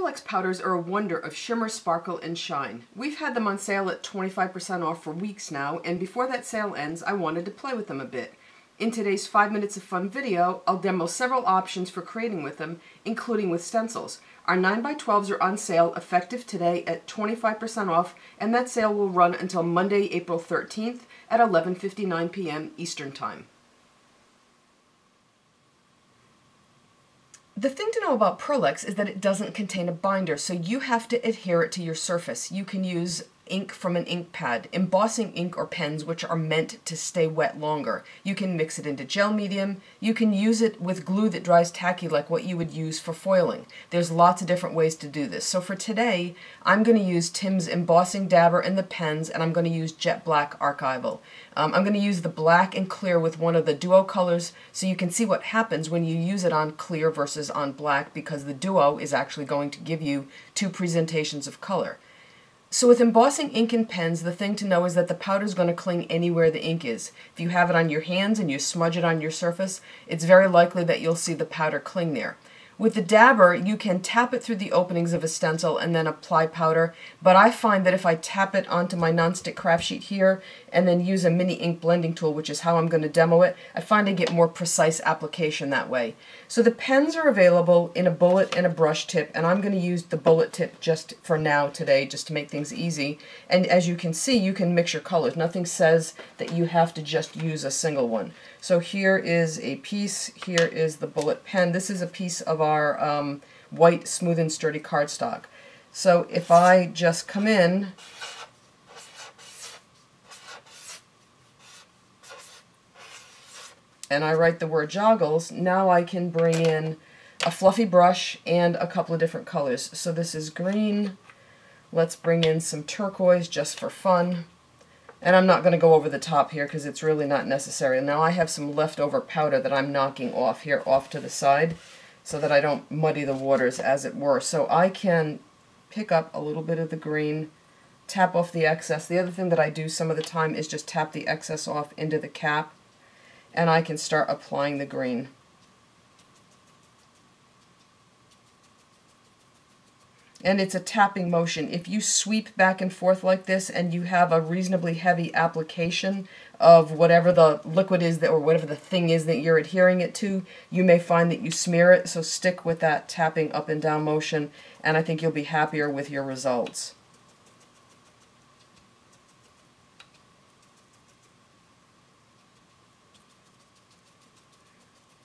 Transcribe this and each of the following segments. Pearl Ex powders are a wonder of shimmer, sparkle, and shine. We've had them on sale at 25% off for weeks now, and before that sale ends, I wanted to play with them a bit. In today's 5 Minutes of Fun video, I'll demo several options for creating with them, including with stencils. Our 9x12s are on sale effective today at 25% off, and that sale will run until Monday, April 13th at 11:59 p.m. Eastern Time. The thing to know about Pearl Ex is that it doesn't contain a binder, so you have to adhere it to your surface. You can use ink from an ink pad, embossing ink or pens which are meant to stay wet longer. You can mix it into gel medium. You can use it with glue that dries tacky like what you would use for foiling. There's lots of different ways to do this. So for today, I'm going to use Tim's Embossing Dabber and the pens, and I'm going to use Jet Black Archival. I'm going to use the black and clear with one of the duo colors so you can see what happens when you use it on clear versus on black, because the duo is actually going to give you two presentations of color. So with embossing ink and pens, the thing to know is that the powder is going to cling anywhere the ink is. If you have it on your hands and you smudge it on your surface, it's very likely that you'll see the powder cling there. With the dabber, you can tap it through the openings of a stencil and then apply powder, but I find that if I tap it onto my nonstick craft sheet here and then use a mini ink blending tool, which is how I'm going to demo it, I find I get more precise application that way. So the pens are available in a bullet and a brush tip, and I'm going to use the bullet tip just for now today, just to make things easy. And as you can see, you can mix your colors. Nothing says that you have to just use a single one. So here is a piece, here is the bullet pen. This is a piece of our white smooth and sturdy cardstock. So if I just come in and I write the word Joggles, now I can bring in a fluffy brush and a couple of different colors. So this is green. Let's bring in some turquoise just for fun. And I'm not going to go over the top here because it's really not necessary. Now I have some leftover powder that I'm knocking off here off to the side, so that I don't muddy the waters, as it were. So I can pick up a little bit of the green, tap off the excess. The other thing that I do some of the time is just tap the excess off into the cap, and I can start applying the green. And it's a tapping motion. If you sweep back and forth like this and you have a reasonably heavy application of whatever the liquid is that, or whatever the thing is that you're adhering it to, you may find that you smear it. So stick with that tapping up and down motion, and I think you'll be happier with your results.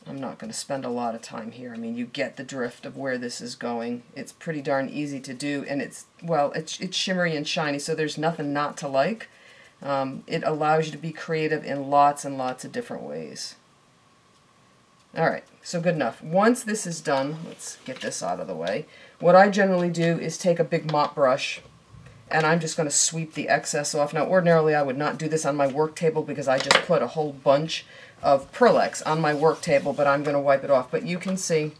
I'm not going to spend a lot of time here. I mean, you get the drift of where this is going. It's pretty darn easy to do, and it's, well, it's shimmery and shiny, so there's nothing not to like. It allows you to be creative in lots and lots of different ways. All right, so good enough. Once this is done, let's get this out of the way. What I generally do is take a big mop brush, and I'm just going to sweep the excess off. Now, ordinarily, I would not do this on my work table because I just put a whole bunch of Pearl Ex on my work table, but I'm going to wipe it off. But you can see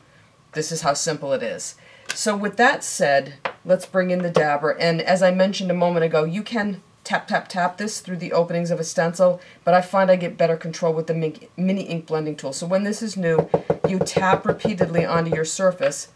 this is how simple it is. So with that said, let's bring in the dabber. And as I mentioned a moment ago, you can tap, tap, tap this through the openings of a stencil, but I find I get better control with the mini ink blending tool. So when this is new, you tap repeatedly onto your surface,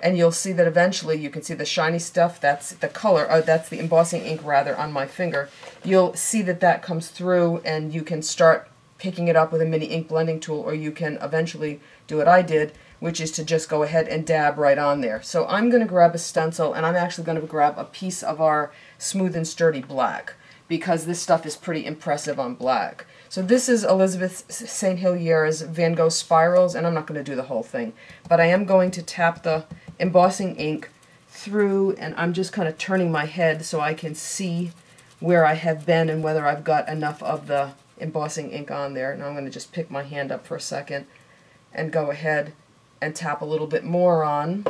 and you'll see that eventually you can see the shiny stuff, that's the color, or that's the embossing ink rather, on my finger. You'll see that that comes through, and you can start picking it up with a mini ink blending tool, or you can eventually do what I did, which is to just go ahead and dab right on there. So I'm going to grab a stencil, and I'm actually going to grab a piece of our smooth and sturdy black, because this stuff is pretty impressive on black. So this is Elizabeth St. Hilier's Van Gogh Spirals, and I'm not going to do the whole thing, but I am going to tap the embossing ink through, and I'm just kind of turning my head so I can see where I have been and whether I've got enough of the embossing ink on there. And I'm going to just pick my hand up for a second and go ahead and tap a little bit more on,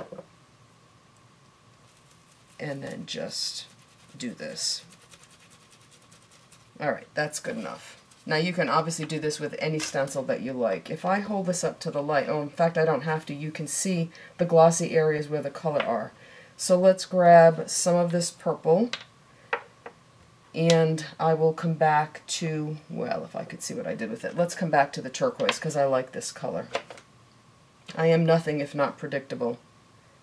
and then just do this. Alright, that's good enough. Now you can obviously do this with any stencil that you like. If I hold this up to the light, oh, in fact I don't have to, you can see the glossy areas where the color are. So let's grab some of this purple, and I will come back to, well, if I could see what I did with it, let's come back to the turquoise because I like this color. I am nothing if not predictable.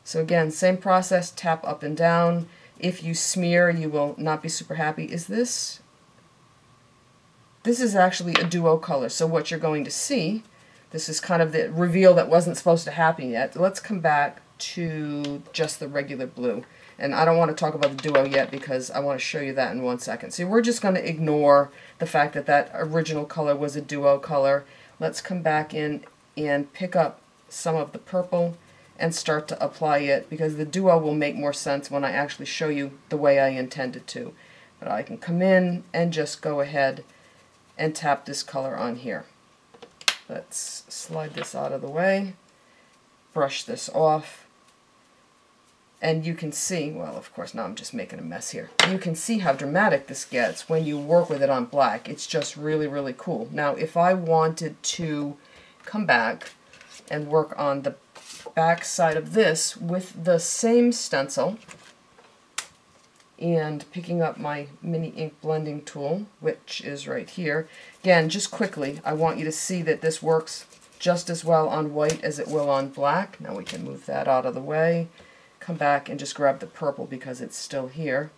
So again, same process, tap up and down. If you smear, you will not be super happy. Is this? This is actually a duo color, so what you're going to see, this is kind of the reveal that wasn't supposed to happen yet. Let's come back to just the regular blue. And I don't want to talk about the duo yet because I want to show you that in 1 second. So we're just going to ignore the fact that that original color was a duo color. Let's come back in and pick up some of the purple and start to apply it, because the duo will make more sense when I actually show you the way I intended to. But I can come in and just go ahead and tap this color on here. Let's slide this out of the way, brush this off, and you can see, well, of course, now I'm just making a mess here. You can see how dramatic this gets when you work with it on black. It's just really, really cool. Now, if I wanted to come back and work on the back side of this with the same stencil, and picking up my mini ink blending tool, which is right here. Again, just quickly, I want you to see that this works just as well on white as it will on black. Now we can move that out of the way. Come back and just grab the purple because it's still here.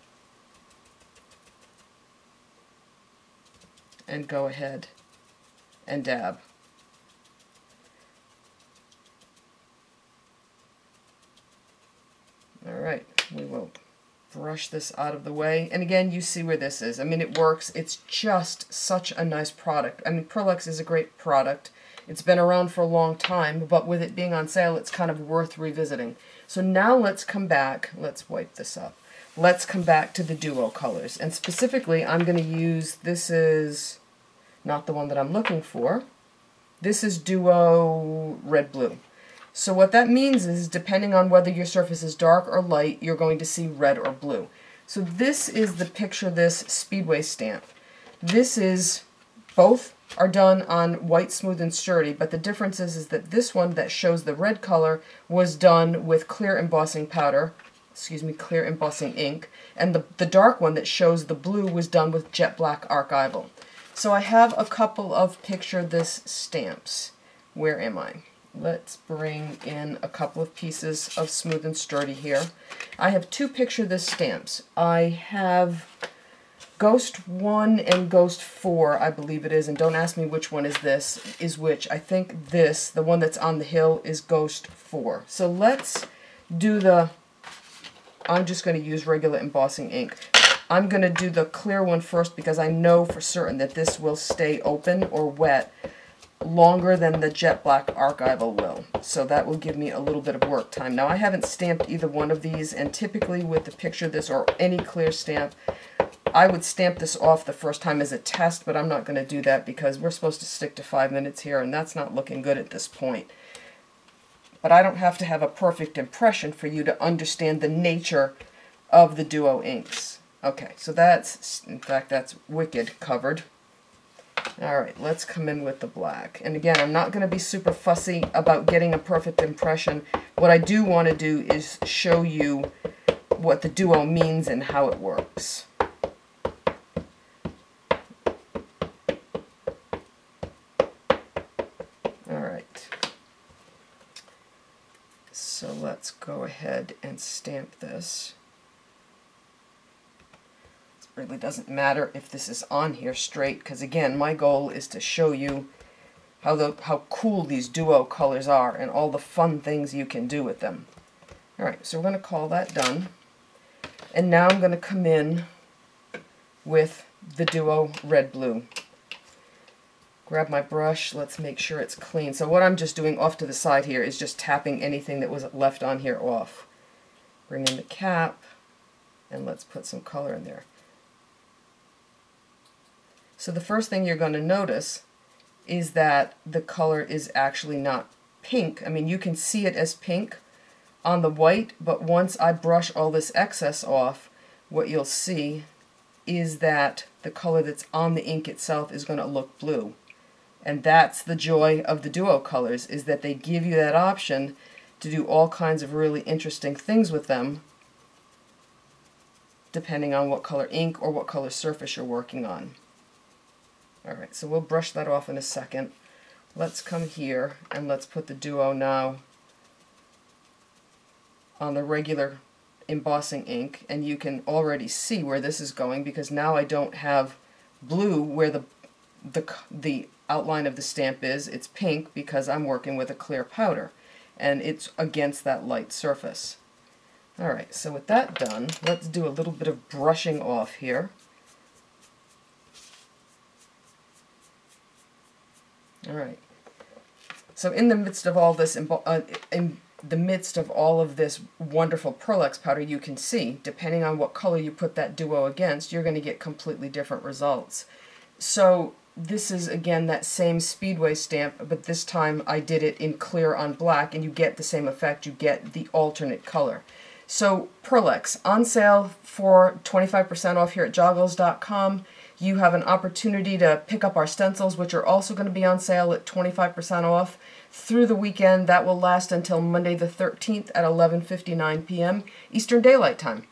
And go ahead and dab. All right, we will brush this out of the way, and again you see where this is. I mean, it works. It's just such a nice product. I mean, Pearl Ex is a great product. It's been around for a long time, but with it being on sale, it's kind of worth revisiting. So now let's come back, let's wipe this up, let's come back to the duo colors, and specifically I'm going to use, this is not the one that I'm looking for, this is Duo Red Blue. So what that means is, depending on whether your surface is dark or light, you're going to see red or blue. So this is the Picture This Speedway stamp. This is, both are done on white, smooth, and sturdy, but the difference is that this one that shows the red color was done with clear embossing powder, excuse me, clear embossing ink, and the dark one that shows the blue was done with Jet Black Archival. So I have a couple of Picture This stamps. Where am I? Let's bring in a couple of pieces of smooth and sturdy here. I have two Picture This stamps. I have Ghost 1 and Ghost 4, I believe it is, and don't ask me which one is which. I think this, the one that's on the hill, is Ghost 4. So let's do the, I'm just going to use regular embossing ink. I'm going to do the clear one first because I know for certain that this will stay open or wet longer than the Jet Black Archival will. So that will give me a little bit of work time. Now, I haven't stamped either one of these, and typically with the Picture This or any clear stamp, I would stamp this off the first time as a test, but I'm not going to do that because we're supposed to stick to 5 minutes here, and that's not looking good at this point. But I don't have to have a perfect impression for you to understand the nature of the duo inks. Okay, so that's, in fact, that's wicked covered. Alright, let's come in with the black. And again, I'm not going to be super fussy about getting a perfect impression. What I do want to do is show you what the duo means and how it works. Alright. So let's go ahead and stamp this. Really doesn't matter if this is on here straight, because again, my goal is to show you how cool these duo colors are and all the fun things you can do with them. Alright, so we're going to call that done. And now I'm going to come in with the Duo Red Blue. Grab my brush, let's make sure it's clean. So what I'm just doing off to the side here is just tapping anything that was left on here off. Bring in the cap, and let's put some color in there. So the first thing you're going to notice is that the color is actually not pink. I mean, you can see it as pink on the white, but once I brush all this excess off, what you'll see is that the color that's on the ink itself is going to look blue. And that's the joy of the duo colors, is that they give you that option to do all kinds of really interesting things with them, depending on what color ink or what color surface you're working on. Alright, so we'll brush that off in a second. Let's come here and let's put the duo now on the regular embossing ink, and you can already see where this is going because now I don't have blue where the outline of the stamp is. It's pink because I'm working with a clear powder, and it's against that light surface. Alright, so with that done, let's do a little bit of brushing off here. Alright, so in the midst of all this, wonderful Pearl Ex powder, you can see, depending on what color you put that duo against, you're going to get completely different results. So this is, again, that same Speedway stamp, but this time I did it in clear on black, and you get the same effect. You get the alternate color. So Pearl Ex, on sale for 25% off here at Joggles.com. You have an opportunity to pick up our stencils, which are also going to be on sale at 25% off through the weekend. That will last until Monday the 13th at 11:59 p.m. Eastern Daylight Time.